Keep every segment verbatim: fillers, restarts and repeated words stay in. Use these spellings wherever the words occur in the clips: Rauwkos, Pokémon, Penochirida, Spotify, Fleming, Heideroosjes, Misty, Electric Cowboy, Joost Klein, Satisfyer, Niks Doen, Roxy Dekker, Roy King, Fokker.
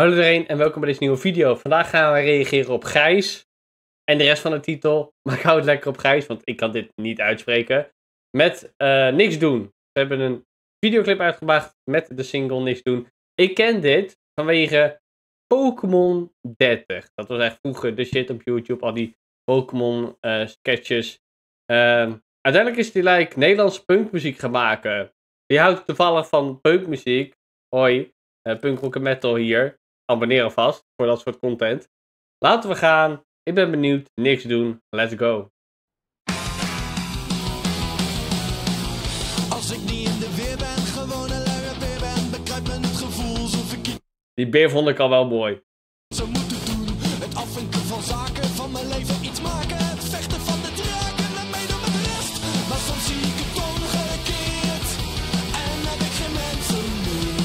Hallo iedereen en welkom bij deze nieuwe video. Vandaag gaan we reageren op Gijs en de rest van de titel. Maar ik hou het lekker op Gijs, want ik kan dit niet uitspreken. Met uh, Niks Doen. We hebben een videoclip uitgebracht met de single Niks Doen. Ik ken dit vanwege Pokémon dertig. Dat was echt vroeger de shit op YouTube. Al die Pokémon uh, sketches. Uh, uiteindelijk is die like Nederlands punkmuziek gaan maken. Die houdt toevallig van punkmuziek. Hoi, uh, punk rock en metal hier. Abonneer alvast voor dat soort content. Laten we gaan. Ik ben benieuwd. Niks doen. Let's go. Als ik niet in de weer ben, gewoon een lange weer ben, bekruipt me het gevoel alsof ik... Die beer vond ik al wel mooi. Ze moeten doen. Het afvinken van zaken, van mijn leven iets maken. Het vechten van de draken en mee door de rest. Maar soms zie ik het omgekeerd. En heb ik geen mensen meer.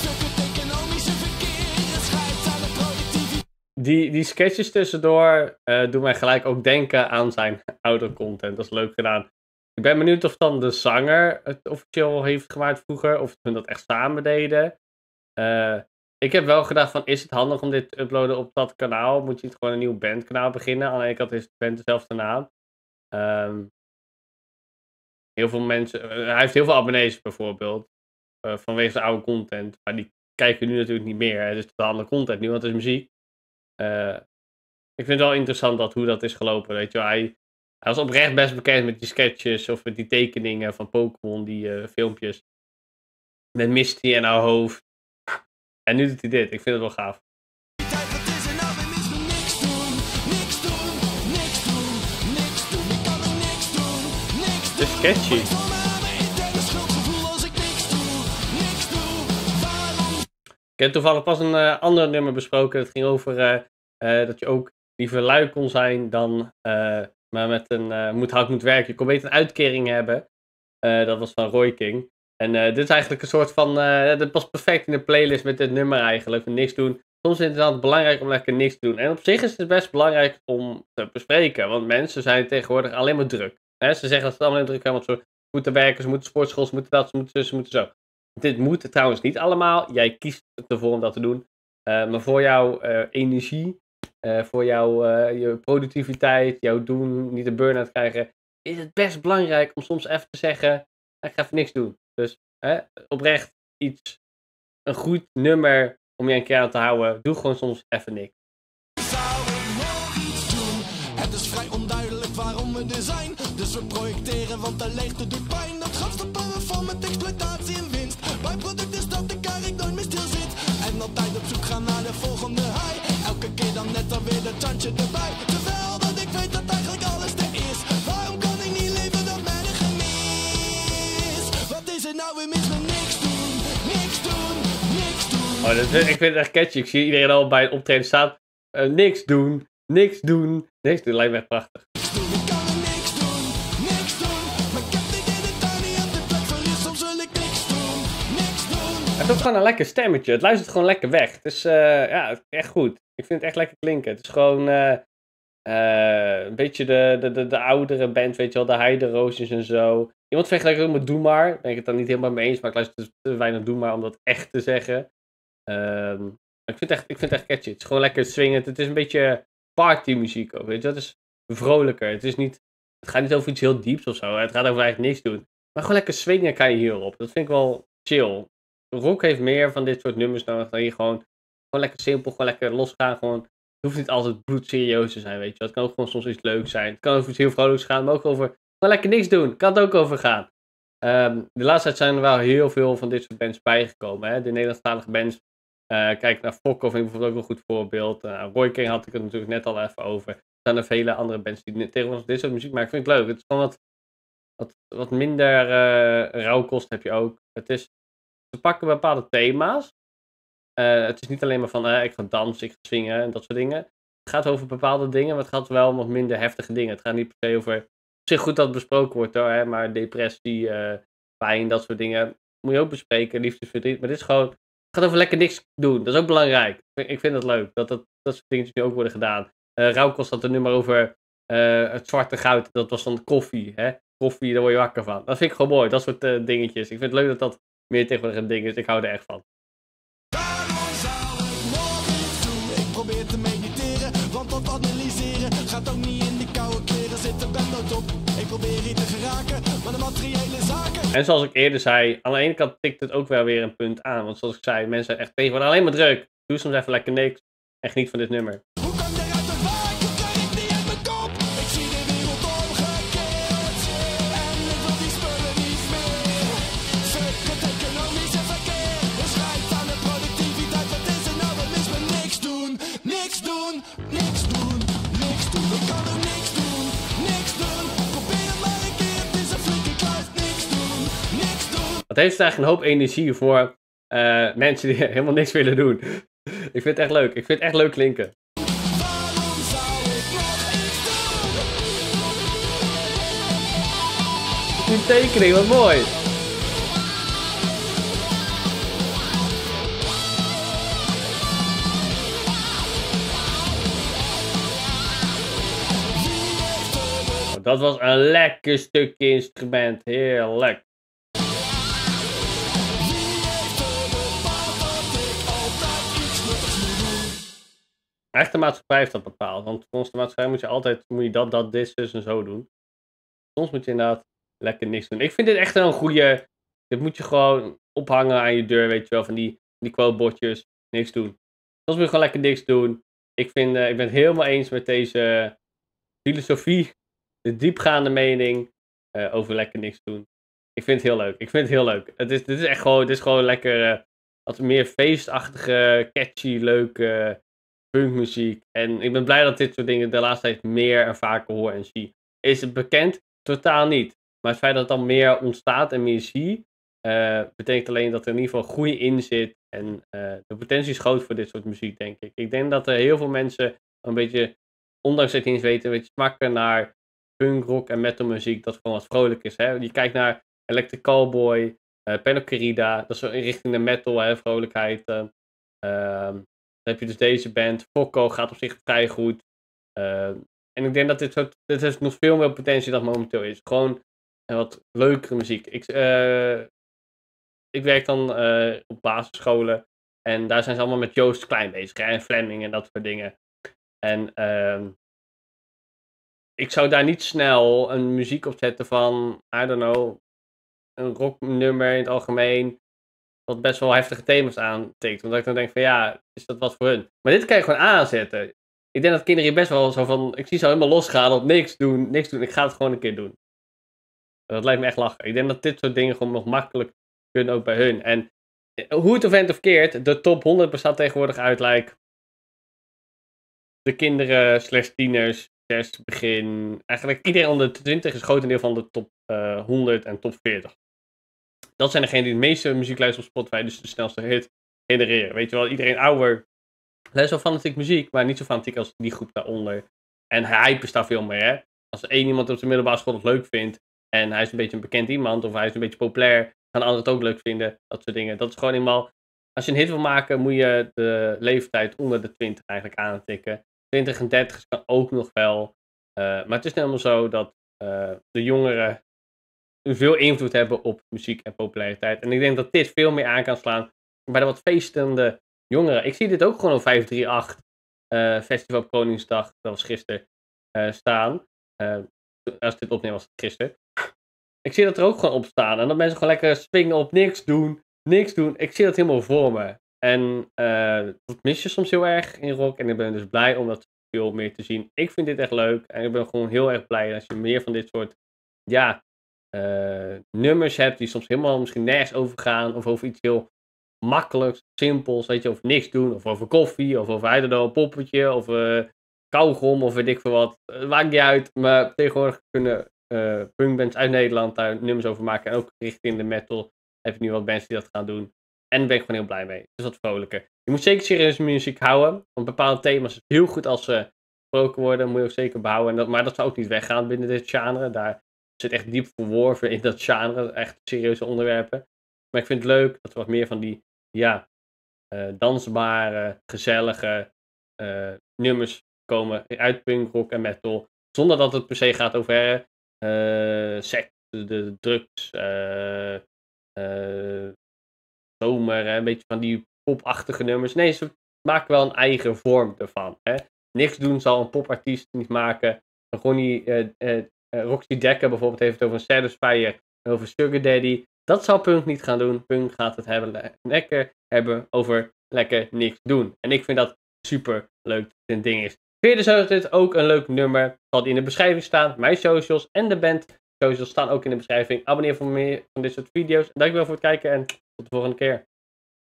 Stukken economische verkeer. Het schijnt aan de productiviteit. Die, die sketches tussendoor uh, doen mij gelijk ook denken aan zijn ouder content. Dat is leuk gedaan. Ik ben benieuwd of dan de zanger het officieel heeft gemaakt vroeger. Of ze dat echt samen deden. Uh, ik heb wel gedacht van, is het handig om dit te uploaden op dat kanaal? Moet je niet gewoon een nieuw bandkanaal beginnen? Aan de ene kant is de band dezelfde naam. Um, heel veel mensen... Uh, hij heeft heel veel abonnees bijvoorbeeld. Uh, vanwege zijn oude content. Maar die kijken nu natuurlijk niet meer. Hè? Dus het is andere content nu, want het is muziek. Uh, ik vind het wel interessant dat, hoe dat is gelopen. Weet je wel, hij... Hij was oprecht best bekend met die sketches of met die tekeningen van Pokémon, die uh, filmpjes. Met Misty en haar hoofd. En nu doet hij dit, ik vind het wel gaaf. De sketchy. Ik heb toevallig pas een uh, ander nummer besproken. Het ging over uh, uh, dat je ook liever lui kon zijn dan... Uh, maar met een uh, moet hard moet werken. Je kon beter een uitkering hebben. Uh, dat was van Roy King. En uh, dit is eigenlijk een soort van... Uh, dat past perfect in de playlist met dit nummer eigenlijk. Niks doen. Soms is het inderdaad belangrijk om lekker niks te doen. En op zich is het best belangrijk om te bespreken. Want mensen zijn tegenwoordig alleen maar druk. He, ze zeggen dat ze het allemaal druk hebben. Want ze moeten werken, ze moeten sportschool, ze moeten dat, ze moeten zo, ze moeten zo. Dit moet trouwens niet allemaal. Jij kiest ervoor om dat te doen. Uh, maar voor jouw uh, energie... Uh, voor jouw uh, je productiviteit, jouw doen, niet een burn-out krijgen, is het best belangrijk om soms even te zeggen, ik ga even niks doen. Dus hè, oprecht iets, een goed nummer om je een keer aan te houden, doe gewoon soms even niks. Zou ik nog iets doen? Het is vrij onduidelijk waarom we er zijn, dus we projecteren, want de leegte doet pijn. Dat gaf de power van met exploitatie en winst. Bijproduct is dat de karik nooit meer stil zit en altijd op zoek gaan naar de volgende high. Elke keer dan net dan weer dat tandje erbij. Terwijl dat ik weet dat eigenlijk alles er is. Waarom kan ik niet leven dan ben ik gemis? Wat is er nou weer mis met niks doen? Niks doen, niks doen. Oh, dat, ik vind het echt catchy. Ik zie iedereen al bij het optreden staan. Uh, niks doen, niks doen, niks doen. Lijkt me echt prachtig. Het is ook gewoon een lekker stemmetje. Het luistert gewoon lekker weg. Het is uh, ja, echt goed. Ik vind het echt lekker klinken. Het is gewoon uh, uh, een beetje de, de, de, de oudere band, weet je wel. De Heideroosjes en zo. Iemand vergelijkt ook met Doe Maar. Ben ik het dan niet helemaal mee eens. Maar ik luister te weinig Doe Maar om dat echt te zeggen. Um, ik, vind het echt, ik vind het echt catchy. Het is gewoon lekker swingend. Het is een beetje partymuziek ook, weet je. Dat is vrolijker. Het, is niet, het gaat niet over iets heel dieps of zo. Het gaat over eigenlijk niks doen. Maar gewoon lekker swingen kan je hierop. Dat vind ik wel chill. Rock heeft meer van dit soort nummers nodig dan je gewoon, gewoon lekker simpel, gewoon lekker losgaan. Gewoon, het hoeft niet altijd bloedserieus te zijn, weet je. Het kan ook gewoon soms iets leuks zijn. Het kan over iets heel vrolijks gaan, maar ook over gewoon lekker niks doen. Kan het ook over gaan. Um, de laatste tijd zijn er wel heel veel van dit soort bands bijgekomen. Hè? De Nederlandstalige bands. Uh, kijk naar Fokker vind ik bijvoorbeeld ook een goed voorbeeld. Uh, Roy King had ik het natuurlijk net al even over. Er zijn er vele andere bands die tegenwoordig dit soort muziek maken. Vind ik leuk. Het is gewoon wat, wat, wat minder uh, rauwkost heb je ook. Het is... Ze pakken bepaalde thema's. Uh, het is niet alleen maar van uh, ik ga dansen, ik ga zingen en dat soort dingen. Het gaat over bepaalde dingen, maar het gaat wel om wat minder heftige dingen. Het gaat niet per se over... Op zich goed dat het besproken wordt hoor, hè, maar depressie, uh, pijn, dat soort dingen. Moet je ook bespreken, liefdesverdriet. Maar dit is gewoon... Het gaat over lekker niks doen. Dat is ook belangrijk. Ik vind het leuk dat dat, dat soort dingetjes nu ook worden gedaan. Uh, Rauwkos had een nummer over uh, het zwarte goud. Dat was dan koffie. Hè? Koffie, daar word je wakker van. Dat vind ik gewoon mooi. Dat soort uh, dingetjes. Ik vind het leuk dat dat... meer tegenwoordig een ding is, ik hou er echt van. probeer te mediteren, want dat analyseren gaat ook niet in de koude kleren zitten. Bent op. Ik probeer hier te geraken, maar de materiële zaken. En zoals ik eerder zei, aan de ene kant tikt het ook wel weer een punt aan. Want zoals ik zei, mensen zijn echt tegen van alleen maar druk. Doe soms even lekker niks en geniet van dit nummer. Het heeft eigenlijk een hoop energie voor uh, mensen die helemaal niks willen doen. Ik vind het echt leuk. Ik vind het echt leuk klinken. Die tekening, wat mooi. Dat was een lekker stukje instrument. Heerlijk. Echt de maatschappij heeft dat bepaald, want volgens de maatschappij moet je altijd moet je dat, dat, dit, dus en zo doen. Soms moet je inderdaad lekker niks doen. Ik vind dit echt een goede. Dit moet je gewoon ophangen aan je deur, weet je wel, van die, die quotebordjes. Niks doen. Soms moet je gewoon lekker niks doen. Ik, vind, uh, ik ben het helemaal eens met deze filosofie, de diepgaande mening uh, over lekker niks doen. Ik vind het heel leuk. Ik vind het heel leuk. Het is, dit is echt gewoon, dit is gewoon lekker, uh, wat meer feestachtige, catchy, leuke... Uh, punkmuziek. En ik ben blij dat dit soort dingen de laatste tijd meer en vaker hoor en zie. Is het bekend? Totaal niet. Maar het feit dat het dan meer ontstaat en meer zie, uh, betekent alleen dat er in ieder geval groei in zit. En uh, de potentie is groot voor dit soort muziek, denk ik. Ik denk dat er heel veel mensen een beetje, ondanks dat je niet weten, een beetje smakken naar punk, rock en metal muziek, dat gewoon wat vrolijk is. Hè? Je kijkt naar Electric Cowboy, uh, Penochirida, dat is in richting de metal, hè, vrolijkheid. Uh, uh, Dan heb je dus deze band. Fokker gaat op zich vrij goed. Uh, en ik denk dat dit soort, dit heeft nog veel meer potentie dan momenteel is. Gewoon een wat leukere muziek. Ik, uh, ik werk dan uh, op basisscholen. En daar zijn ze allemaal met Joost Klein bezig. Hè? En Fleming en dat soort dingen. En uh, ik zou daar niet snel een muziek op zetten van, I don't know, een rocknummer in het algemeen. Wat best wel heftige thema's aantikt. Omdat ik dan denk van ja, is dat wat voor hun? Maar dit kan je gewoon aanzetten. Ik denk dat kinderen hier best wel zo van, ik zie ze helemaal losgaan op niks doen, niks doen. Ik ga het gewoon een keer doen. Dat lijkt me echt lachen. Ik denk dat dit soort dingen gewoon nog makkelijk kunnen ook bij hun. En hoe het event of keert, de top honderd bestaat tegenwoordig uit like, de kinderen slash tieners, zes begin. Eigenlijk iedereen onder de twintig is grotendeel van de top uh, honderd en top veertig. Dat zijn degenen die het meeste muziek luisteren op Spotify, dus de snelste hit genereren. Weet je wel, iedereen ouder luistert wel fanatiek muziek, maar niet zo fanatiek als die groep daaronder. En hype is daar veel meer, hè. Als er één iemand op de middelbare school het leuk vindt, en hij is een beetje een bekend iemand, of hij is een beetje populair, gaan anderen het ook leuk vinden, dat soort dingen. Dat is gewoon eenmaal, als je een hit wil maken, moet je de leeftijd onder de twintig eigenlijk aantikken. twintig en dertig kan ook nog wel. Uh, maar het is helemaal zo dat uh, de jongeren veel invloed hebben op muziek en populariteit. En ik denk dat dit veel meer aan kan slaan bij de wat feestende jongeren. Ik zie dit ook gewoon op vijf drie acht uh, Festival op Koningsdag, dat was gisteren, uh, staan. Uh, als dit opneem was het gisteren. Ik zie dat er ook gewoon op staan. En dat mensen gewoon lekker springen op niks doen, niks doen. Ik zie dat helemaal voor me. En uh, dat mis je soms heel erg in rock. En ik ben dus blij om dat veel meer te zien. Ik vind dit echt leuk. En ik ben gewoon heel erg blij dat je meer van dit soort, ja, Uh, nummers hebt die soms helemaal misschien nergens over gaan, of over iets heel makkelijks, simpels, weet je, over niks doen, of over koffie, of over, I don't know, een poppetje, of uh, kauwgom, of weet ik veel wat. Uh, maakt niet uit, maar tegenwoordig kunnen uh, punkbands uit Nederland daar nummers over maken, en ook richting de metal heb je nu wat bands die dat gaan doen. En daar ben ik gewoon heel blij mee. Dus dat vrolijker. Je moet zeker serieus muziek houden, want bepaalde thema's heel goed als ze gesproken worden, moet je ook zeker behouden, en dat, maar dat zou ook niet weggaan binnen dit genre, daar zit echt diep verworven in dat genre, echt serieuze onderwerpen. Maar ik vind het leuk dat er wat meer van die, ja, uh, dansbare, gezellige uh, nummers komen uit punk, rock en metal. Zonder dat het per se gaat over uh, seks, de, de drugs, uh, uh, zomer, hè, een beetje van die popachtige nummers. Nee, maak wel een eigen vorm ervan. Hè? Niks Doen zal een popartiest niet maken. Ronnie, uh, uh, Roxy Dekker bijvoorbeeld heeft het over een Satisfyer en over Sugar Daddy. Dat zal Punk niet gaan doen. Punk gaat het hebben, lekker hebben over lekker niks doen. En ik vind dat super leuk dat dit een ding is. Vind je dus dit ook een leuk nummer? Zal die in de beschrijving staan. Mijn socials en de band socials staan ook in de beschrijving. Abonneer voor meer van dit soort video's. Dankjewel voor het kijken en tot de volgende keer.